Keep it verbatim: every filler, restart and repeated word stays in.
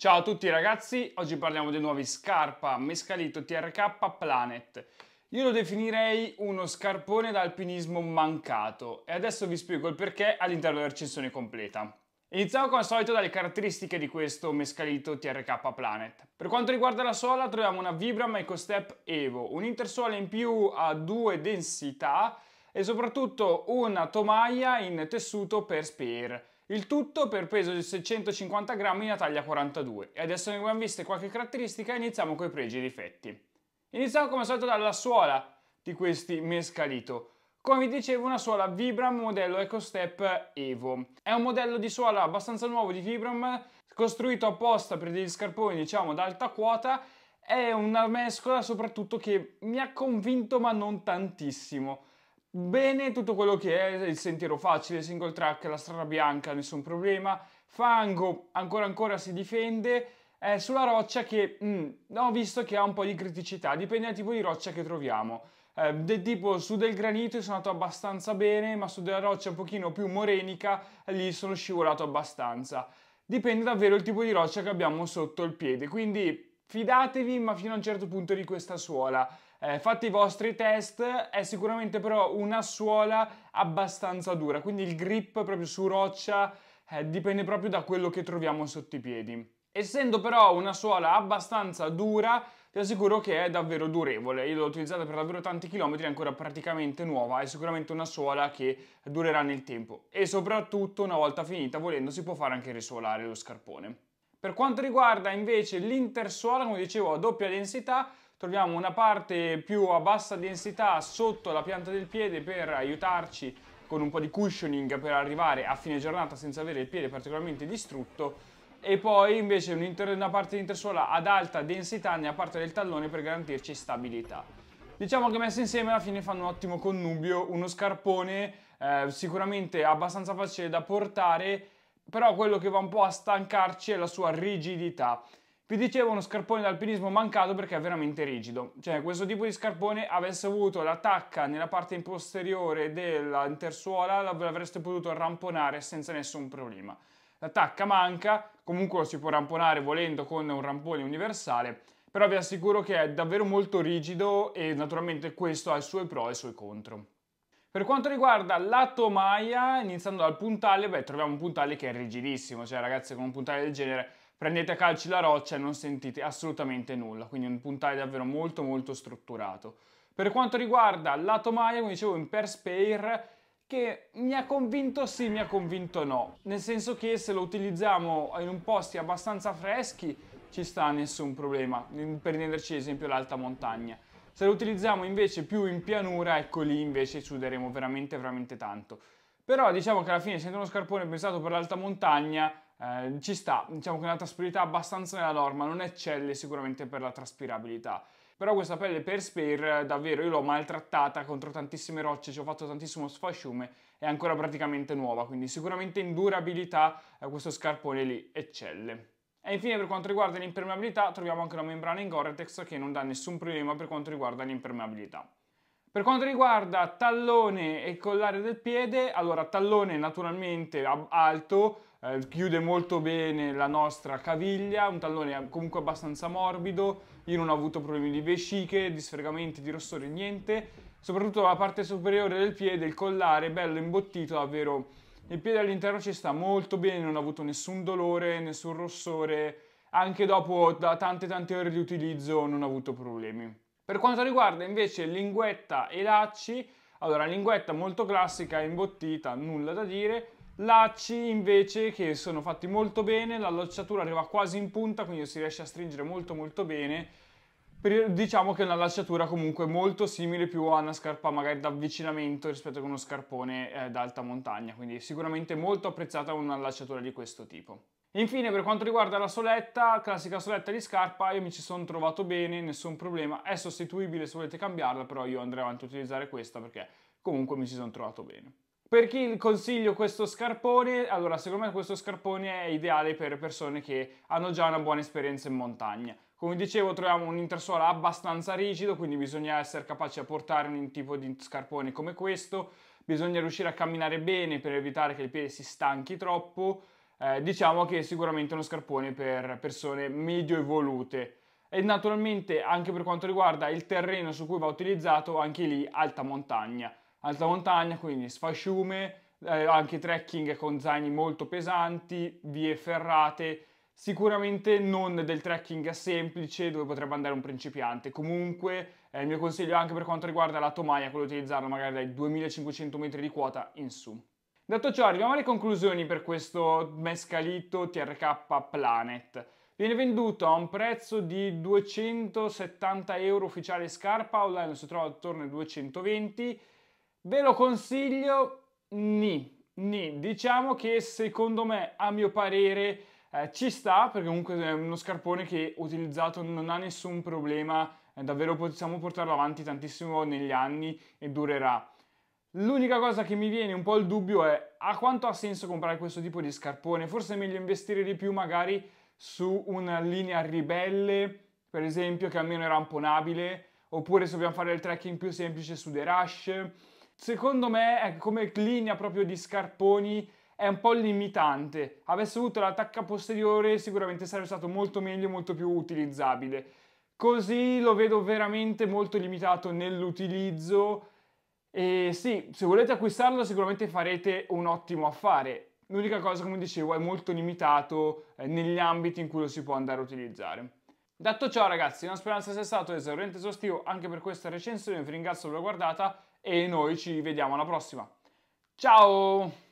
Ciao a tutti ragazzi, oggi parliamo dei nuovi Scarpa Mescalito T R K Planet. Io lo definirei uno scarpone da alpinismo mancato e adesso vi spiego il perché all'interno della recensione completa. Iniziamo come al solito dalle caratteristiche di questo Mescalito T R K Planet. Per quanto riguarda la suola troviamo una Vibram EcoStep Evo, un'intersuola in più a due densità e soprattutto una tomaia in tessuto Perspair. Il tutto per peso di seicentocinquanta grammi in taglia quarantadue. E adesso ne abbiamo viste qualche caratteristica e iniziamo con i pregi e i difetti. Iniziamo come al solito dalla suola di questi Mescalito. Come vi dicevo, una suola Vibram modello EcoStep Evo. È un modello di suola abbastanza nuovo di Vibram, costruito apposta per degli scarponi diciamo ad alta quota. È una mescola soprattutto che mi ha convinto ma non tantissimo. Bene tutto quello che è il sentiero facile, single track, la strada bianca, nessun problema. Fango, ancora ancora si difende. È sulla roccia che mm, ho visto che ha un po' di criticità, dipende dal tipo di roccia che troviamo. Eh, del tipo su del granito sono andato abbastanza bene, ma su della roccia un pochino più morenica lì sono scivolato abbastanza. Dipende davvero il tipo di roccia che abbiamo sotto il piede, quindi fidatevi ma fino a un certo punto di questa suola. Eh, fate i vostri test, è sicuramente però una suola abbastanza dura, quindi il grip proprio su roccia eh, dipende proprio da quello che troviamo sotto i piedi. Essendo però una suola abbastanza dura, vi assicuro che è davvero durevole. Io l'ho utilizzata per davvero tanti chilometri, è ancora praticamente nuova, è sicuramente una suola che durerà nel tempo e soprattutto una volta finita, volendo, si può fare anche risuolare lo scarpone. Per quanto riguarda invece l'intersuola, come dicevo, a doppia densità, troviamo una parte più a bassa densità sotto la pianta del piede per aiutarci con un po' di cushioning per arrivare a fine giornata senza avere il piede particolarmente distrutto, e poi invece una parte di intersuola ad alta densità nella parte del tallone per garantirci stabilità. Diciamo che messe insieme alla fine fanno un ottimo connubio, uno scarpone eh, sicuramente abbastanza facile da portare, però quello che va un po' a stancarci è la sua rigidità. Vi dicevo, uno scarpone d'alpinismo mancato perché è veramente rigido. Cioè, questo tipo di scarpone avesse avuto la tacca nella parte posteriore dell'intersuola, l'avreste potuto ramponare senza nessun problema. La tacca manca, comunque lo si può ramponare volendo con un rampone universale, però vi assicuro che è davvero molto rigido e naturalmente questo ha i suoi pro e i suoi contro. Per quanto riguarda la tomaia, iniziando dal puntaglio, beh, troviamo un puntaglio che è rigidissimo. Cioè, ragazzi, con un puntaglio del genere prendete a calci la roccia e non sentite assolutamente nulla, quindi un puntaglio davvero molto molto strutturato. Per quanto riguarda la tomaia, come dicevo, in Perspair, che mi ha convinto sì, mi ha convinto no, nel senso che se lo utilizziamo in posti abbastanza freschi ci sta nessun problema, per prenderci ad esempio l'alta montagna. Se lo utilizziamo invece più in pianura, ecco lì invece suderemo veramente veramente tanto. Però diciamo che alla fine, essendo uno scarpone pensato per l'alta montagna, Eh, ci sta, diciamo che una traspirabilità abbastanza nella norma, non eccelle sicuramente per la traspirabilità. Però questa pelle Perspair davvero io l'ho maltrattata contro tantissime rocce, ci ho fatto tantissimo sfasciume, è ancora praticamente nuova, quindi sicuramente in durabilità eh, questo scarpone lì eccelle. E infine, per quanto riguarda l'impermeabilità, troviamo anche una membrana in Gore-Tex che non dà nessun problema per quanto riguarda l'impermeabilità. Per quanto riguarda tallone e collare del piede, allora tallone naturalmente alto, eh, chiude molto bene la nostra caviglia, un tallone comunque abbastanza morbido, io non ho avuto problemi di vesciche, di sfregamenti, di rossore, niente. Soprattutto la parte superiore del piede, il collare bello imbottito, davvero il piede all'interno ci sta molto bene, non ho avuto nessun dolore, nessun rossore, anche dopo da tante tante ore di utilizzo non ho avuto problemi. Per quanto riguarda invece linguetta e lacci, allora linguetta molto classica, imbottita, nulla da dire. Lacci invece che sono fatti molto bene, la lacciatura arriva quasi in punta, quindi si riesce a stringere molto molto bene. Diciamo che è una lacciatura comunque molto simile più a una scarpa magari d'avvicinamento rispetto a uno scarpone eh, d'alta montagna, quindi sicuramente molto apprezzata una lacciatura di questo tipo. Infine, per quanto riguarda la soletta, classica soletta di Scarpa, io mi ci sono trovato bene, nessun problema, è sostituibile se volete cambiarla, però io andrei avanti a utilizzare questa perché comunque mi ci sono trovato bene. Per chi consiglio questo scarpone? Allora, secondo me questo scarpone è ideale per persone che hanno già una buona esperienza in montagna. Come dicevo, troviamo un intersuola abbastanza rigido, quindi bisogna essere capaci a portare un tipo di scarpone come questo, bisogna riuscire a camminare bene per evitare che il piede si stanchi troppo. eh, diciamo che è sicuramente uno scarpone per persone medio evolute. E naturalmente anche per quanto riguarda il terreno su cui va utilizzato, anche lì alta montagna, alta montagna, quindi sfasciume, eh, anche trekking con zaini molto pesanti, vie ferrate, sicuramente non del trekking semplice dove potrebbe andare un principiante. Comunque eh, il mio consiglio anche per quanto riguarda la tomaia è quello di utilizzarlo magari dai duemilacinquecento metri di quota in su. Detto ciò, arriviamo alle conclusioni per questo Mescalito T R K Planet. Viene venduto a un prezzo di duecentosettanta euro ufficiale Scarpa, online si trova attorno ai duecentoventi. Ve lo consiglio? Ni, ni. Diciamo che secondo me, a mio parere, eh, ci sta, perché comunque è uno scarpone che utilizzato non ha nessun problema, eh, davvero possiamo portarlo avanti tantissimo negli anni e durerà. L'unica cosa che mi viene un po' il dubbio è a quanto ha senso comprare questo tipo di scarpone. Forse è meglio investire di più magari su una linea ribelle, per esempio, che almeno è ramponabile, oppure se dobbiamo fare il trekking più semplice su dei rush. Secondo me, come linea proprio di scarponi, è un po' limitante. Avesse avuto la tacca posteriore sicuramente sarebbe stato molto meglio e molto più utilizzabile. Così lo vedo veramente molto limitato nell'utilizzo e sì, se volete acquistarlo sicuramente farete un ottimo affare. L'unica cosa, come dicevo, è molto limitato negli ambiti in cui lo si può andare a utilizzare. Detto ciò, ragazzi, la speranza sia stato esauriente e esaustivo anche per questa recensione. Vi ringrazio per la guardata e noi ci vediamo alla prossima. Ciao!